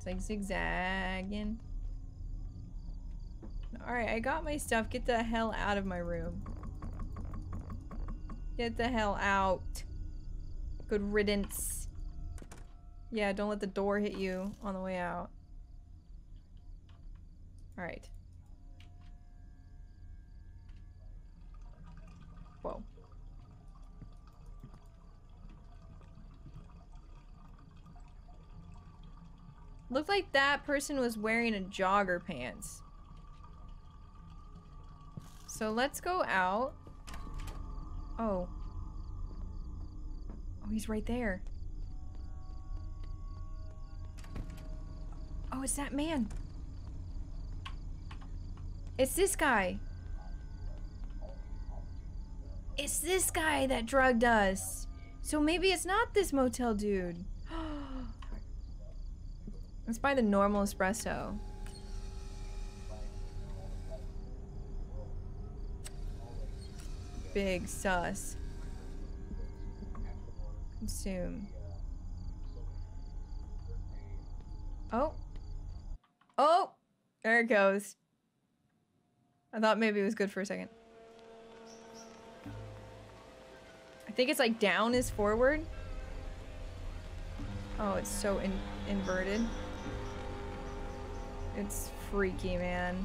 It's like zigzagging. Alright, I got my stuff. Get the hell out of my room. Get the hell out. Good riddance. Yeah, don't let the door hit you on the way out. Alright. Whoa. Looked like that person was wearing a jogger pants. So let's go out. Oh. Oh, he's right there. Oh, it's that man. It's this guy. It's this guy that drugged us. So maybe it's not this motel dude. Let's buy the normal espresso. Big sus. Consume. Oh. Oh! There it goes. I thought maybe it was good for a second. I think it's like down is forward. Oh, it's so in inverted. It's freaky, man.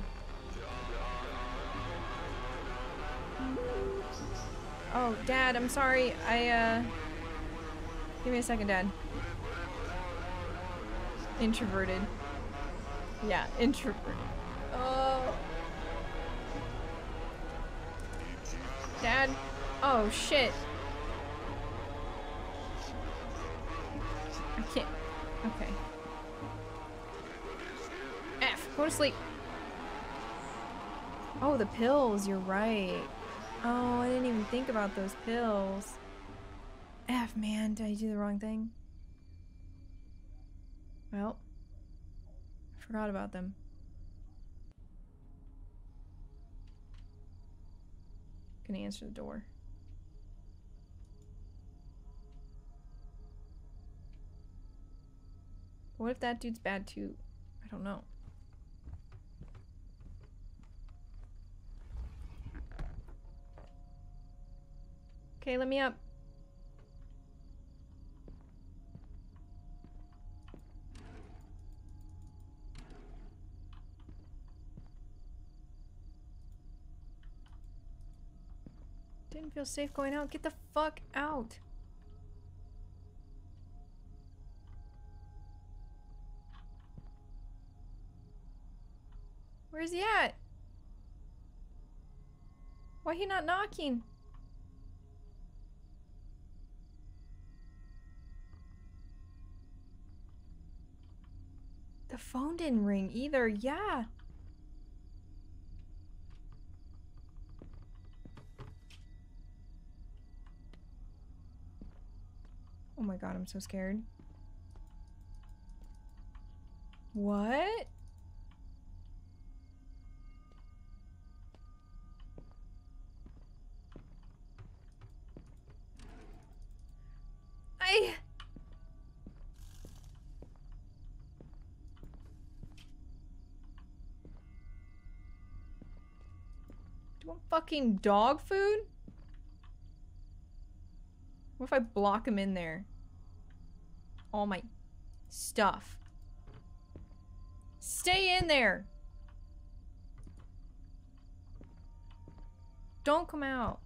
Oh, Dad, I'm sorry. I, uh... Give me a second, Dad. Introverted. Yeah, introverted. Oh. Dad. Oh, shit. I can't. Okay. F. Go to sleep. Oh, the pills. You're right. Oh, I didn't even think about those pills. F, man. Did I do the wrong thing? Well. I forgot about them. Gonna answer the door. What if that dude's bad too? I don't know. Okay, let me up. Didn't feel safe going out. Get the fuck out. Where's he at? Why he not knocking? The phone didn't ring either, yeah. Oh my god, I'm so scared. What? I... Do you want fucking dog food? What if I block him in there? All my stuff. Stay in there! Don't come out.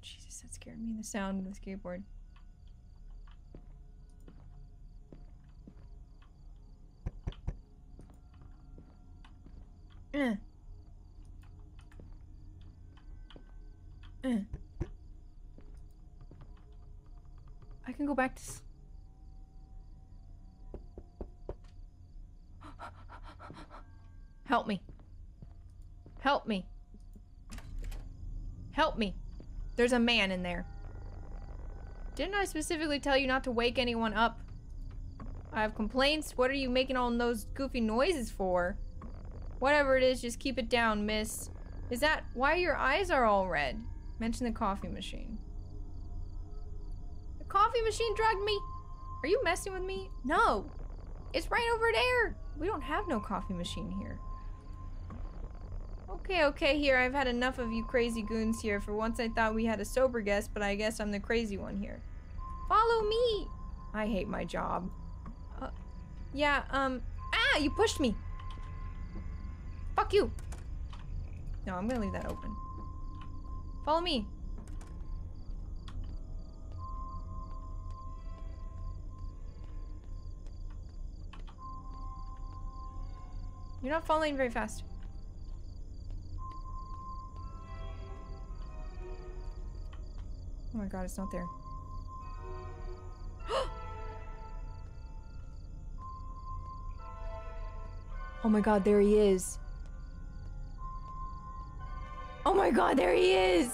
Jesus, that scared me. The sound of the skateboard. Uh. Uh. I can go back to sleep. Help me. Help me. Help me. There's a man in there. Didn't I specifically tell you not to wake anyone up? I have complaints. What are you making all those goofy noises for? Whatever it is, just keep it down, miss. Is that why your eyes are all red? Mention the coffee machine. The coffee machine drugged me. Are you messing with me? No. It's right over there! We don't have no coffee machine here. Okay, okay, here. I've had enough of you crazy goons here. For once I thought we had a sober guest, but I guess I'm the crazy one here. Follow me! I hate my job. Uh, yeah, um... Ah! You pushed me! Fuck you! No, I'm gonna leave that open. Follow me! You're not following very fast. Oh my god, it's not there. Oh my god, there he is. Oh my god, there he is!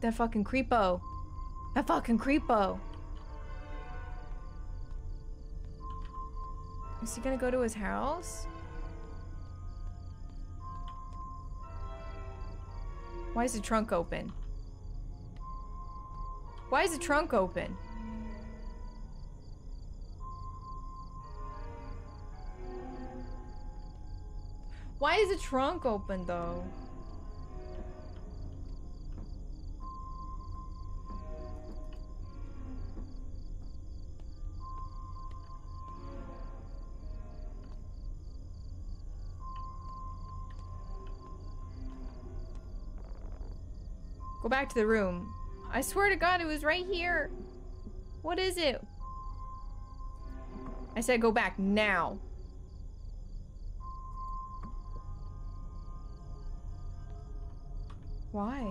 That fucking creepo. That fucking creepo. Is he gonna go to his house? Why is the trunk open? Why is the trunk open? Why is the trunk open, though? Go back to the room. I swear to God, it was right here. What is it? I said go back now. Why?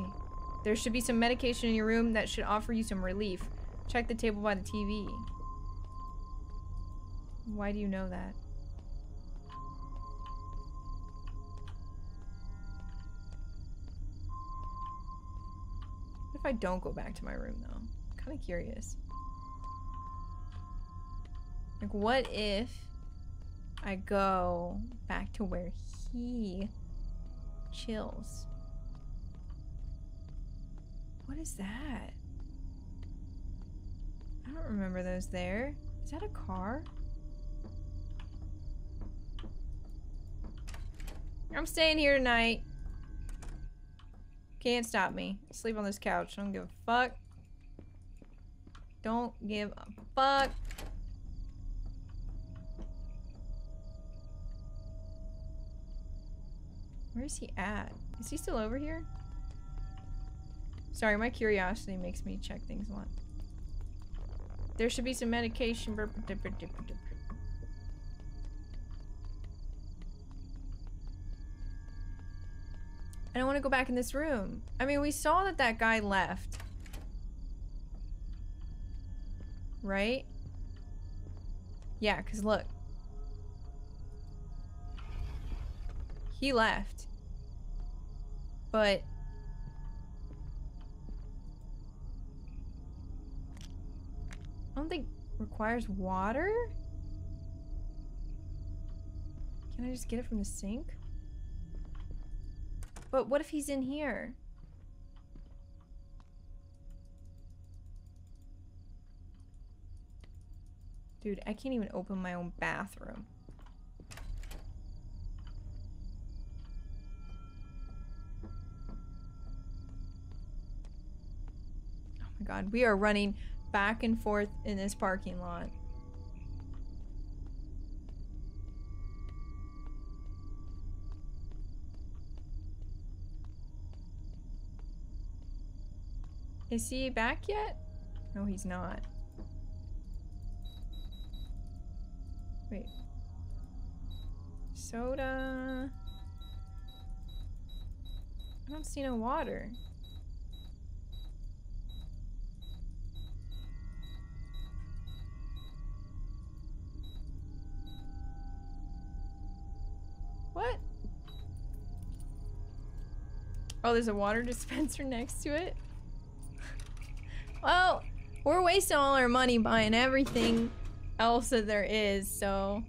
There should be some medication in your room that should offer you some relief. Check the table by the T V. Why do you know that? If I don't go back to my room, though, I'm kind of curious. Like, what if I go back to where he chills? What is that? I don't remember those there. Is that a car? I'm staying here tonight. Can't stop me. Sleep on this couch. I don't give a fuck. Don't give a fuck. Where is he at? Is he still over here? Sorry, my curiosity makes me check things a lot. There should be some medication. I don't want to go back in this room. I mean, we saw that that guy left. Right? Yeah, because look. He left. But... I don't think it requires water? Can I just get it from the sink? But what if he's in here? Dude, I can't even open my own bathroom. Oh my god, we are running back and forth in this parking lot. Is he back yet? No, he's not. Wait. Soda. I don't see no water. What? Oh, there's a water dispenser next to it? Well, we're wasting all our money buying everything else that there is, so...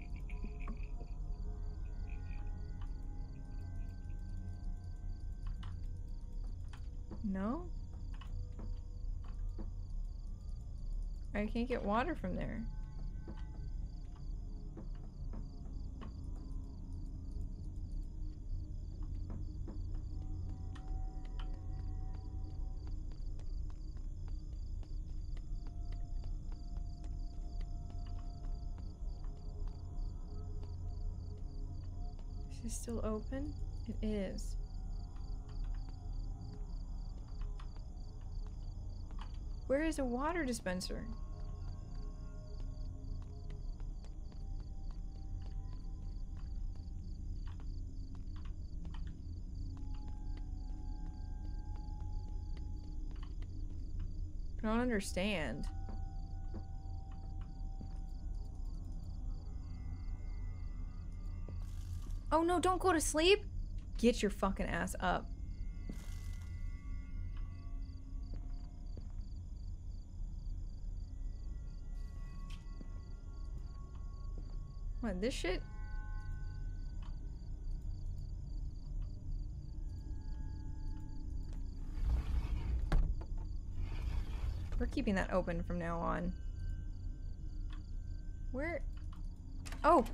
No? I can't get water from there. Is this still open? It is. Where is a water dispenser? I don't understand. Oh no, don't go to sleep! Get your fucking ass up. What, this shit? We're keeping that open from now on. Where? Oh!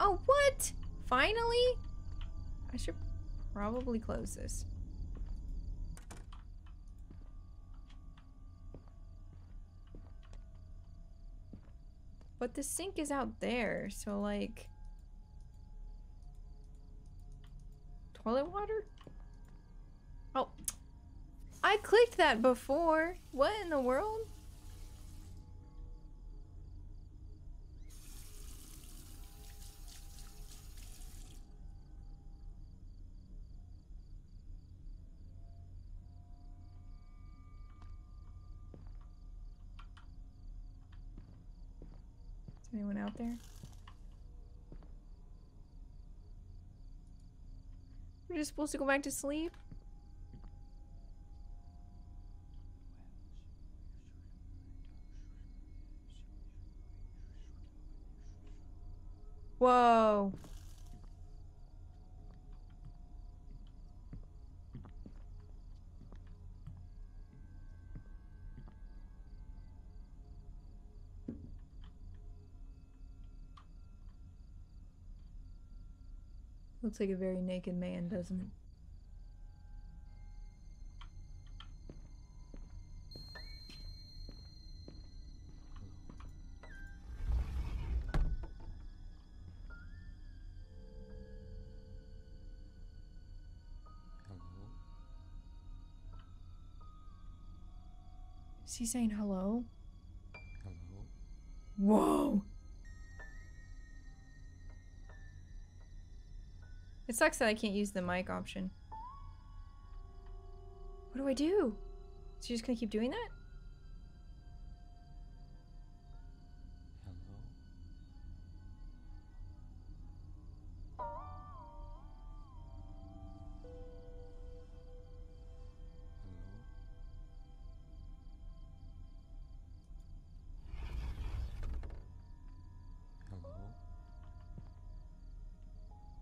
Oh, what? Finally? I should probably close this. But the sink is out there, so like... Toilet water? Oh. I clicked that before! What in the world? Anyone out there? We're just supposed to go back to sleep? Whoa! Looks like a very naked man, doesn't it? Hello. Is he saying hello? Hello. Whoa! It sucks that I can't use the mic option. What do I do? So you're just gonna keep doing that?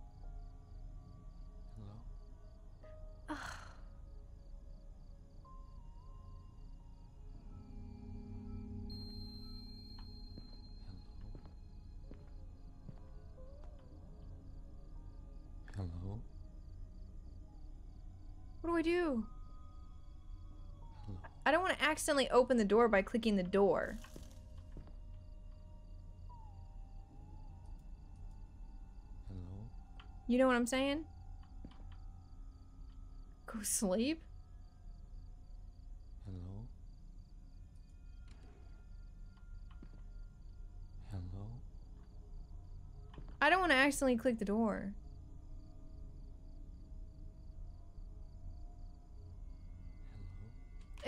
Hello? Hello? Hello? What do I do? I don't want to accidentally open the door by clicking the door. Hello? You know what I'm saying? Go sleep? Hello? Hello? I don't want to accidentally click the door.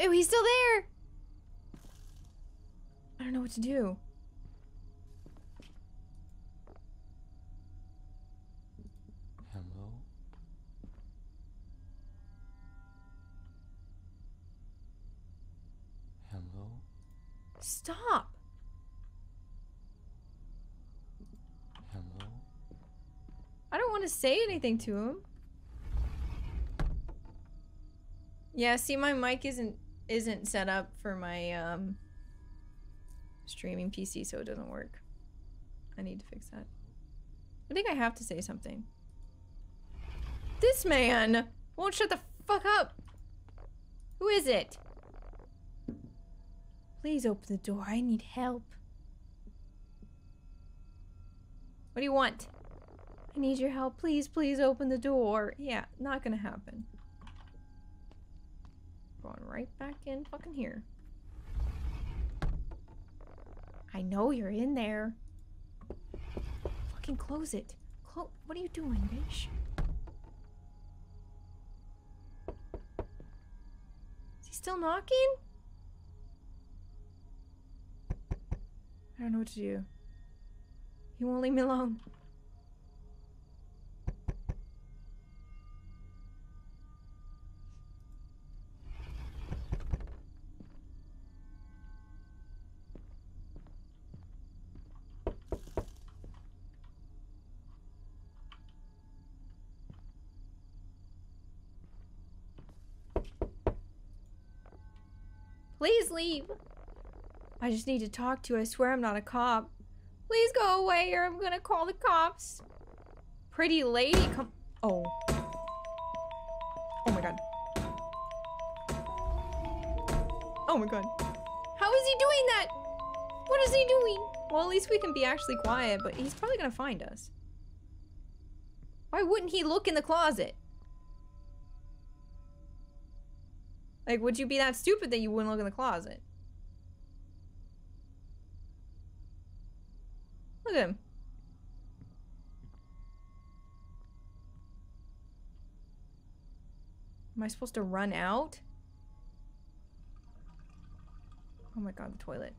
Oh, he's still there! I don't know what to do. Hello? Hello? Stop! Hello? I don't want to say anything to him. Yeah, see, my mic isn't... isn't set up for my um streaming P C so it doesn't work. I need to fix that. I think I have to say something. This man won't shut the fuck up. Who is it? Please open the door. I need help. What do you want? I need your help. Please, please open the door. Yeah, not gonna happen. Going right back in fucking here. I know you're in there. Fucking close it. Close. What are you doing, bitch? Is he still knocking? I don't know what to do. He won't leave me alone. Please leave. I just need to talk to you. I swear I'm not a cop. Please go away or I'm gonna call the cops. Pretty lady, come. Oh. Oh my god. Oh my god. How is he doing that? What is he doing? Well, at least we can be actually quiet, but he's probably gonna find us. Why wouldn't he look in the closet? Like, would you be that stupid that you wouldn't look in the closet? Look at him. Am I supposed to run out? Oh my god, the toilet.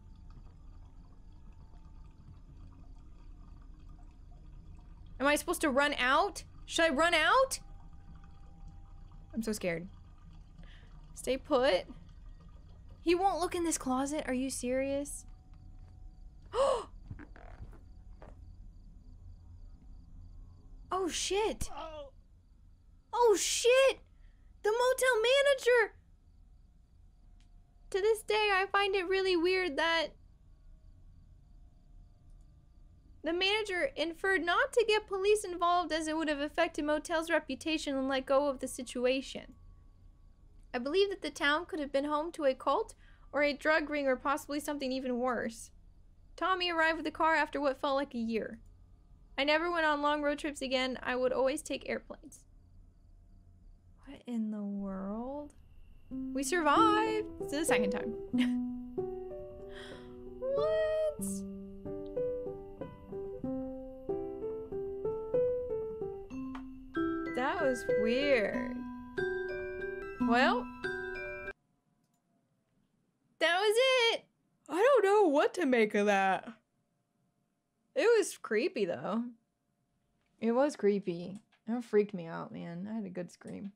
Am I supposed to run out? Should I run out? I'm so scared. Stay put. He won't look in this closet. Are you serious? Oh! Oh shit! Oh. Oh shit! The motel manager! To this day, I find it really weird that the manager inferred not to get police involved as it would have affected motel's reputation and let go of the situation. I believe that the town could have been home to a cult or a drug ring or possibly something even worse. Tommy arrived with the car after what felt like a year. I never went on long road trips again. I would always take airplanes. What in the world? We survived! It's the second time. What? That was weird. Well, that was it. I don't know what to make of that. It was creepy, though. It was creepy. It freaked me out, man. I had a good scream.